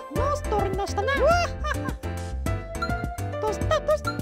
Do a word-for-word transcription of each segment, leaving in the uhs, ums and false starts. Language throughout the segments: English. あ、モンストルの下な。うわっ、どうしたどうした。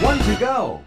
One to go.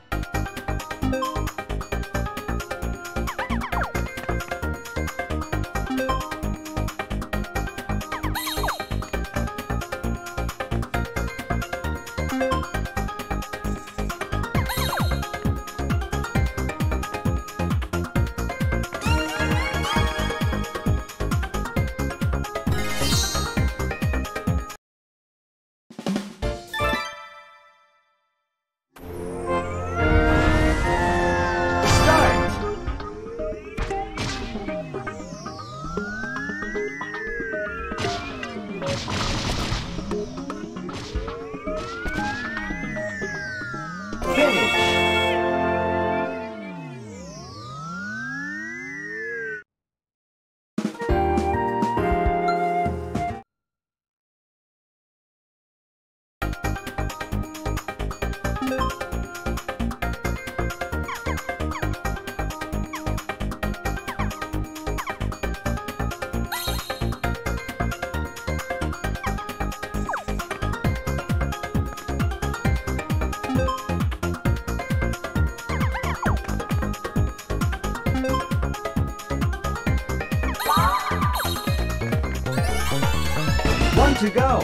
To go.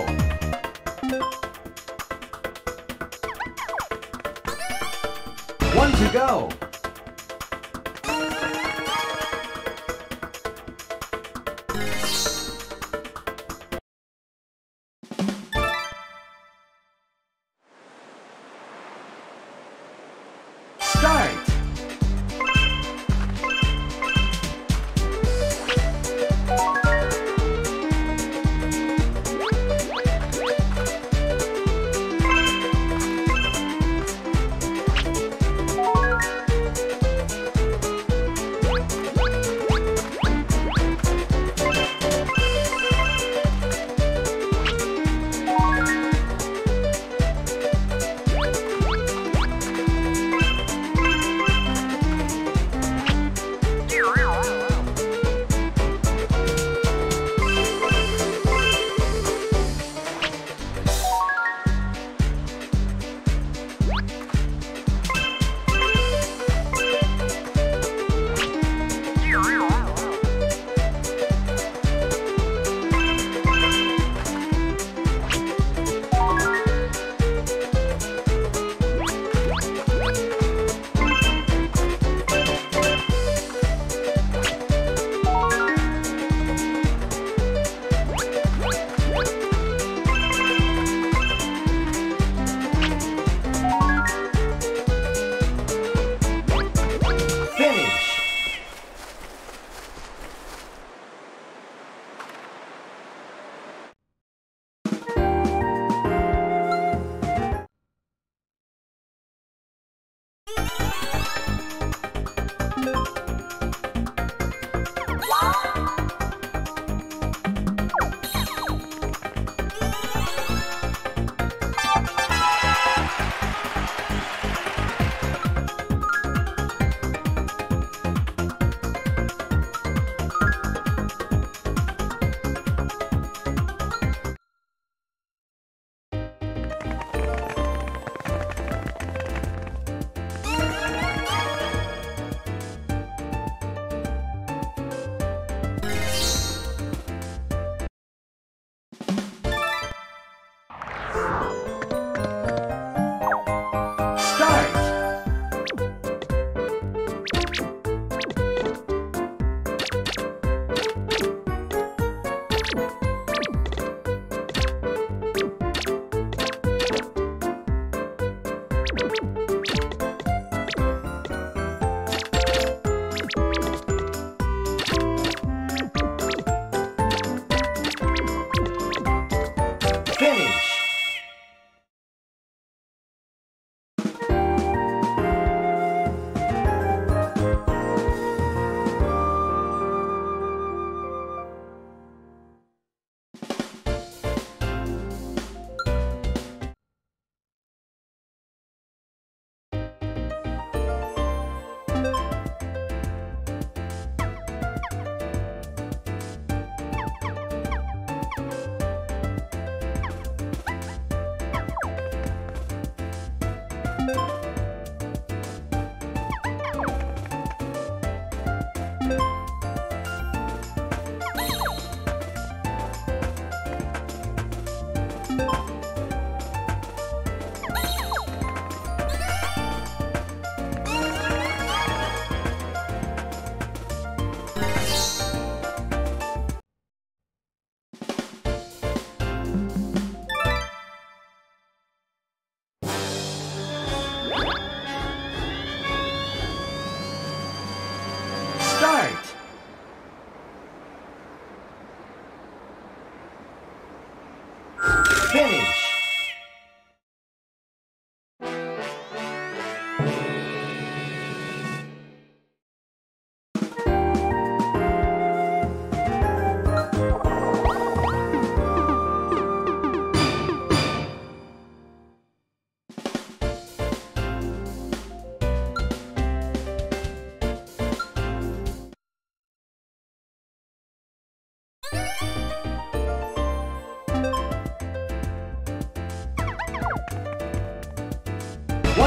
One to go.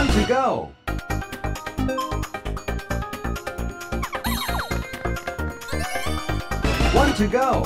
One to go. One to go. One to go.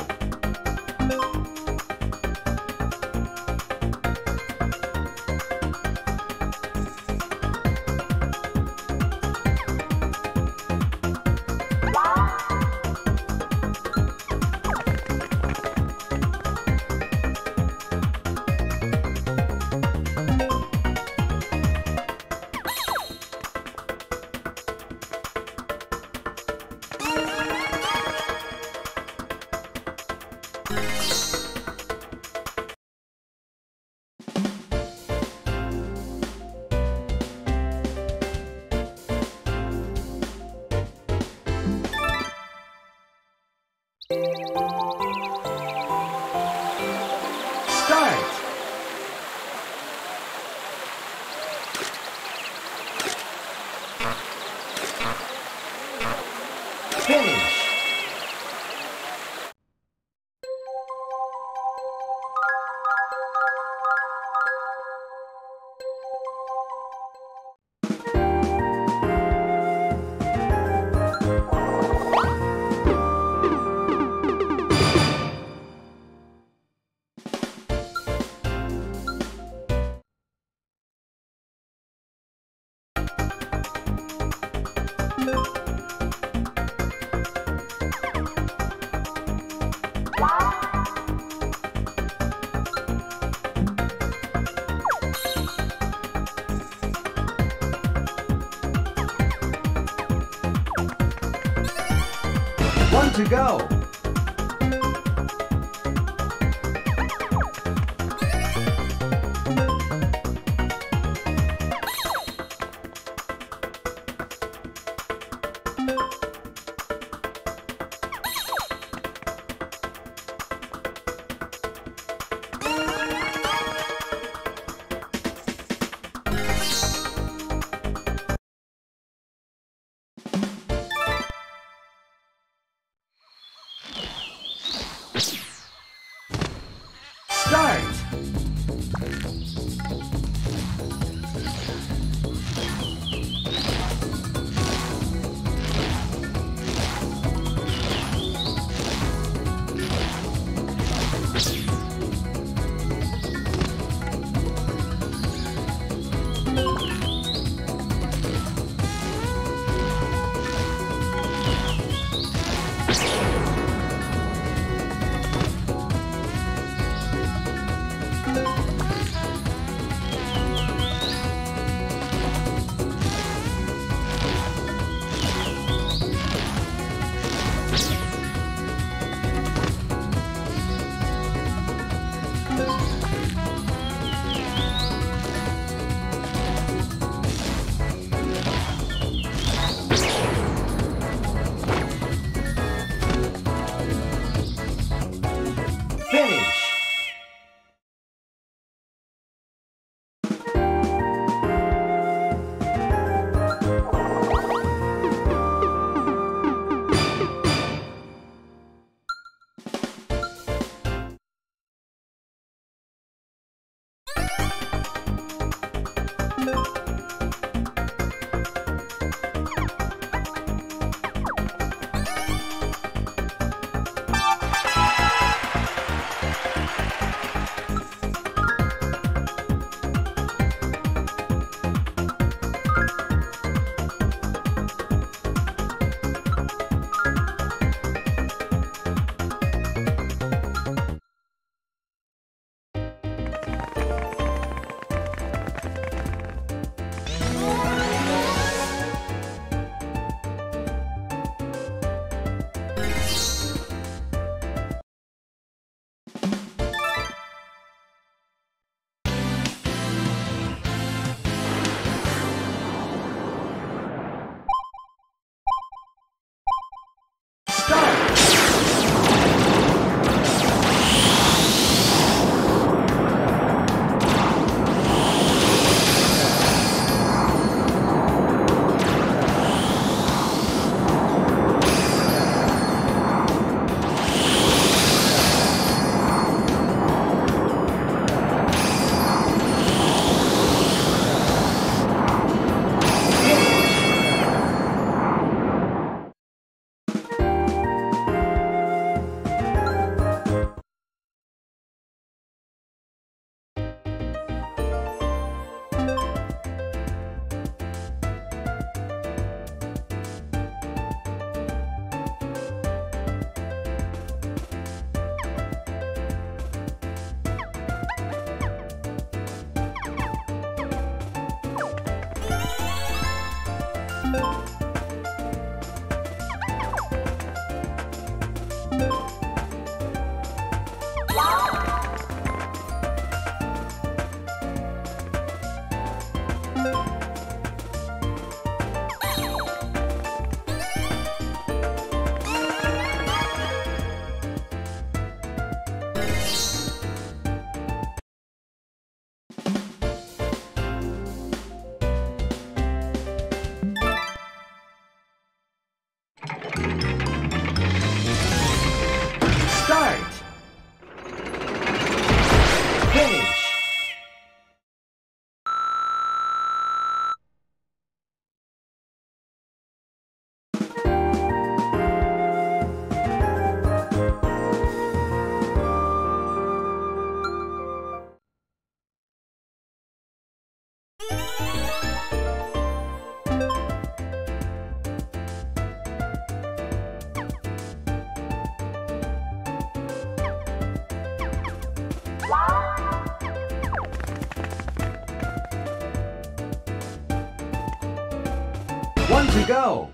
One to go.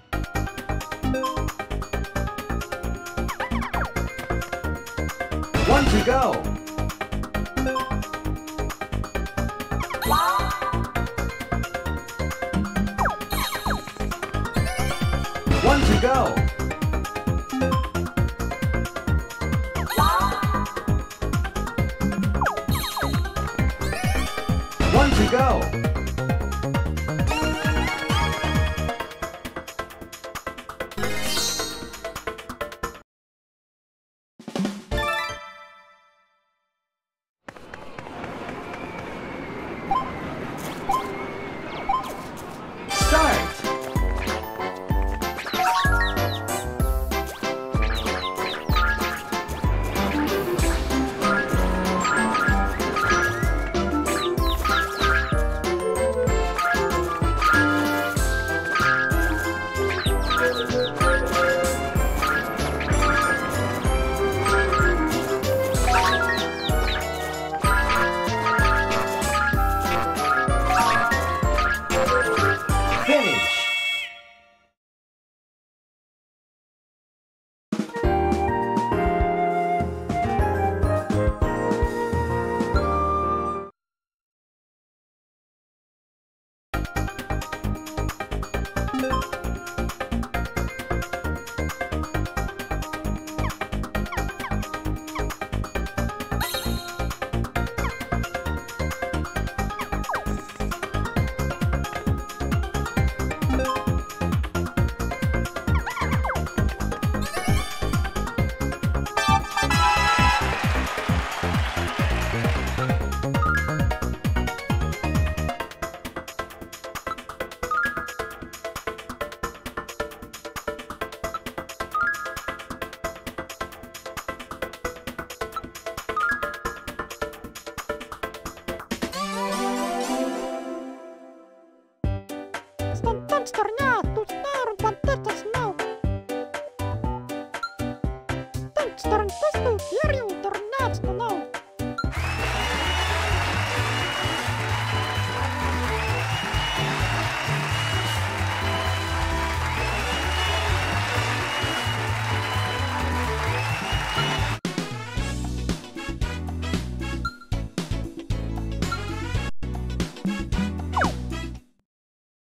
One to go. One to go. One to go. Сторон тесту, верю, торнадо.